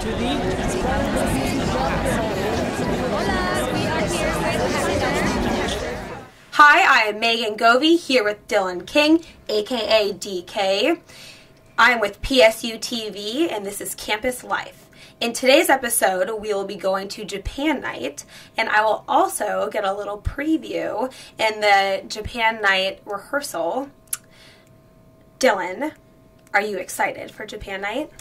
to the... Hola, we are here with Happy. Hi, I am Megan Govi here with Dylan King, aka DK. I am with PSU TV and this is Campus Life. In today's episode, we will be going to Japan Night, and I will also get a little preview in the Japan Night rehearsal. Dylan, are you excited for Japan Night?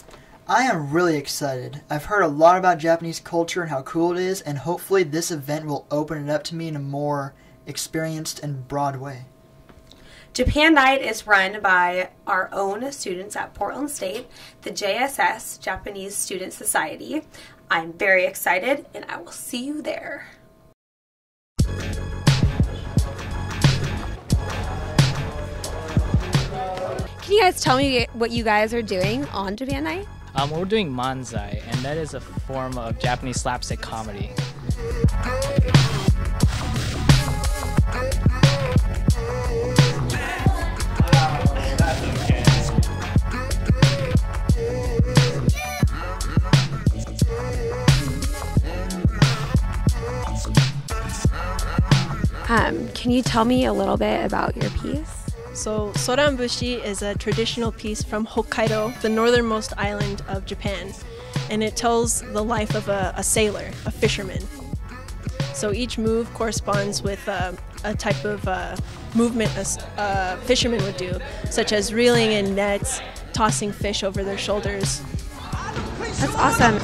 I am really excited. I've heard a lot about Japanese culture and how cool it is, and hopefully this event will open it up to me in a more experienced and broad way. Japan Night is run by our own students at Portland State, the JSS, Japanese Student Society. I'm very excited, and I will see you there. Can you guys tell me what you guys are doing on Japan Night? We're doing manzai, and that is a form of Japanese slapstick comedy. Can you tell me a little bit about your piece? So, Soranbushi is a traditional piece from Hokkaido, the northernmost island of Japan, and it tells the life of a sailor, a fisherman. So each move corresponds with a type of movement a fisherman would do, such as reeling in nets, tossing fish over their shoulders. That's awesome.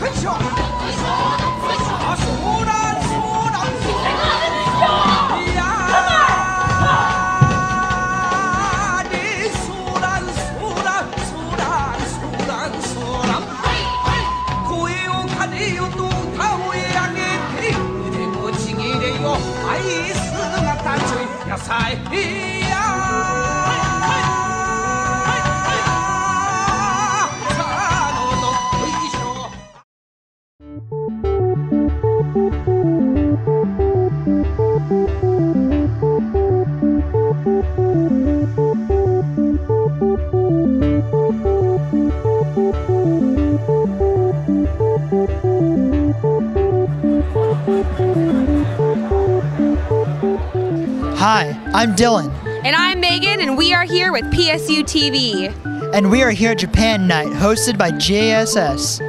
Hi, I'm Dylan. And I'm Megan, and we are here with PSU TV. And we are here at Japan Night, hosted by JSS.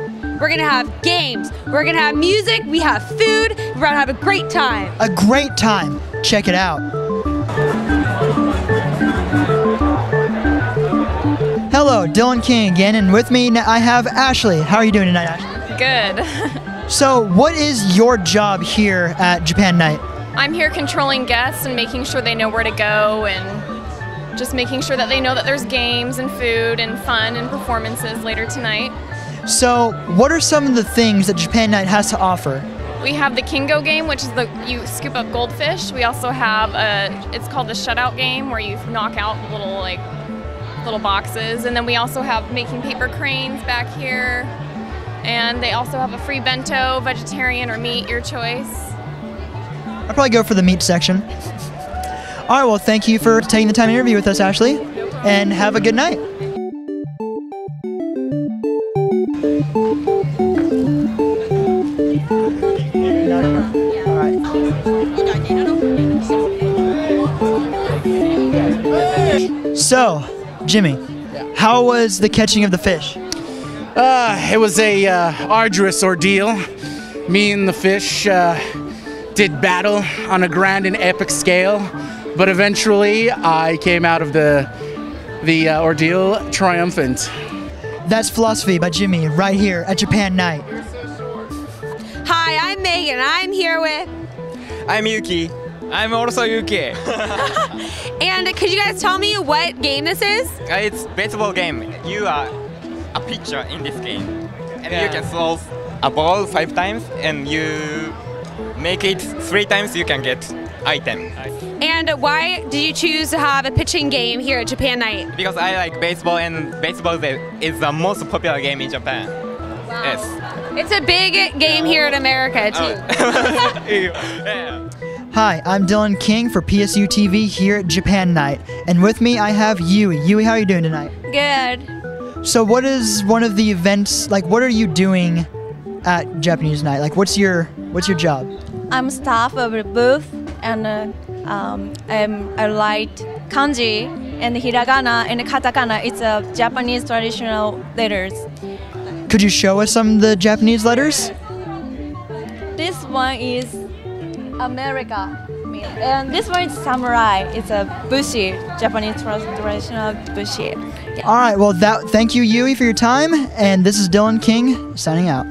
We're going to have games, we're going to have music, we have food, we're going to have a great time. A great time. Check it out. Hello, Dylan King again, and with me I have Ashley. How are you doing tonight, Ashley? Good. So what is your job here at Japan Night? I'm here controlling guests and making sure they know where to go and just making sure that they know that there's games and food and fun and performances later tonight. So what are some of the things that Japan Night has to offer? We have the Kingo game, which is you scoop up goldfish. We also have it's called the shutout game, where you knock out little boxes. And then we also have making paper cranes back here. And they also have a free bento, vegetarian or meat, your choice. I'll probably go for the meat section. All right, well, thank you for taking the time to interview with us, Ashley, and have a good night. So, Jimmy, how was the catching of the fish? It was a arduous ordeal. Me and the fish did battle on a grand and epic scale, but eventually I came out of the ordeal triumphant. That's Philosophy by Jimmy right here at Japan Night. Hi, I'm Megan. I'm here with... I'm Yuki. I'm also Yuki. And could you guys tell me what game this is? It's baseball game. You are a pitcher in this game. And you can throw a ball 5 times and you make it 3 times, you can get item. And why did you choose to have a pitching game here at Japan Night? Because I like baseball, and baseball is the most popular game in Japan. Wow. Yes. It's a big game here in America, too. Oh. Hi, I'm Dylan King for PSU TV here at Japan Night. And with me, I have Yui. Yui, how are you doing tonight? Good. So what is one of the events, what are you doing at Japanese Night? Like, what's your job? I'm staff of the booth, and I write kanji and hiragana and katakana. It's a Japanese traditional letters. Could you show us some of the Japanese letters? This one is America. And this one is samurai. It's a bushi, Japanese traditional bushi. Yeah. All right, well, thank you, Yui, for your time. And this is Dylan King signing out.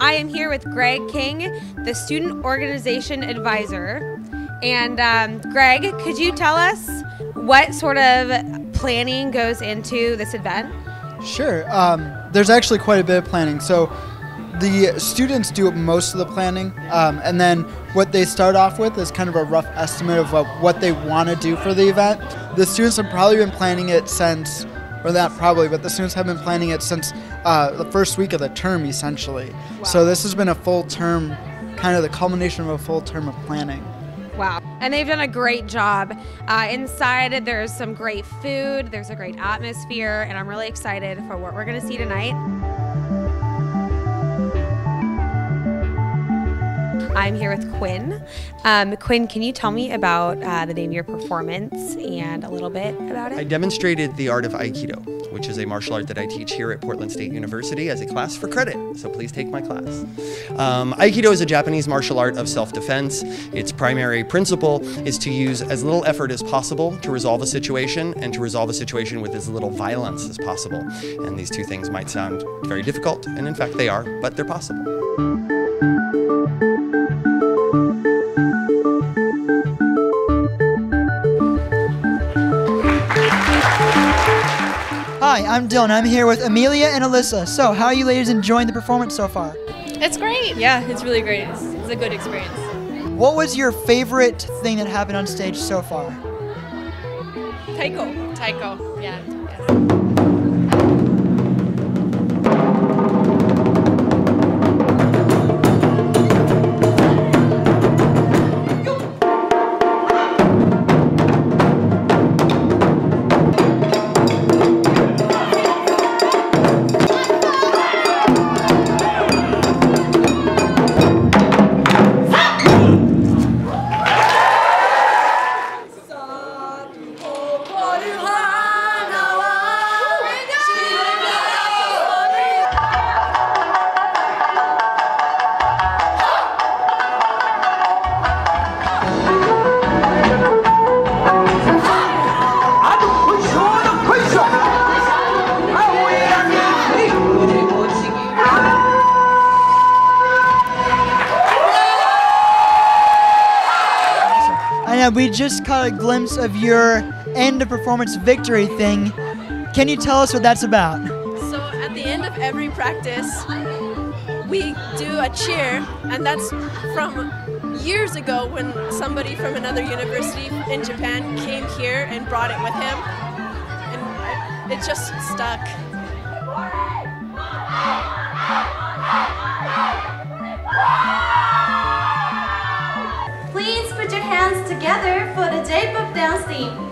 I am here with Greg King, the Student Organization Advisor. And Greg, could you tell us what sort of planning goes into this event? Sure. There's actually quite a bit of planning. So the students do most of the planning, and then what they start off with is kind of a rough estimate of what they want to do for the event. The students have probably been planning it since, or not probably, but the students have been planning it since the first week of the term, essentially. Wow. So this has been a full term, kind of the culmination of a full term of planning. Wow. And they've done a great job. Inside, there's some great food, there's a great atmosphere, and I'm really excited for what we're going to see tonight. I'm here with Quinn. Quinn, can you tell me about the name of your performance and a little bit about it? I demonstrated the art of Aikido, which is a martial art that I teach here at Portland State University as a class for credit, so please take my class. Aikido is a Japanese martial art of self-defense. Its primary principle is to use as little effort as possible to resolve a situation, and to resolve a situation with as little violence as possible. And these two things might sound very difficult, and in fact they are, but they're possible. Hi, I'm Dylan. I'm here with Amelia and Alyssa. So, how are you ladies enjoying the performance so far? It's great. Yeah, it's really great. It's a good experience. What was your favorite thing that happened on stage so far? Taiko. Taiko, yeah. Yes. We just caught a glimpse of your end of performance victory thing. Can you tell us what that's about? So at the end of every practice, we do a cheer, and that's from years ago when somebody from another university in Japan came here and brought it with him, and it just stuck. Please put your hands together for the J-pop dance team.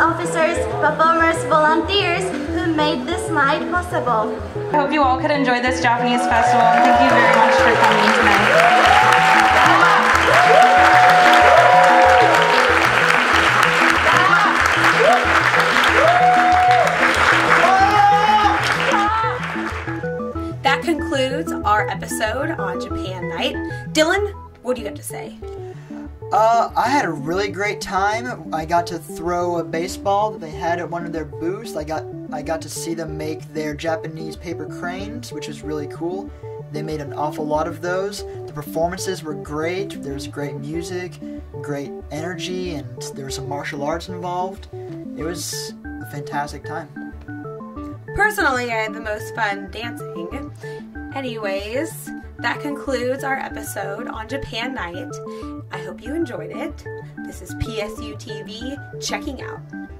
officers, performers, volunteers who made this night possible. I hope you all could enjoy this Japanese festival, and thank you very much for coming tonight. That concludes our episode on Japan Night. Dylan, what do you have to say? I had a really great time. I got to throw a baseball that they had at one of their booths. I got to see them make their Japanese paper cranes, which was really cool. They made an awful lot of those. The performances were great. There was great music, great energy, and there was some martial arts involved. It was a fantastic time. Personally, I had the most fun dancing. Anyways, that concludes our episode on Japan Night. I hope you enjoyed it. This is PSU TV checking out.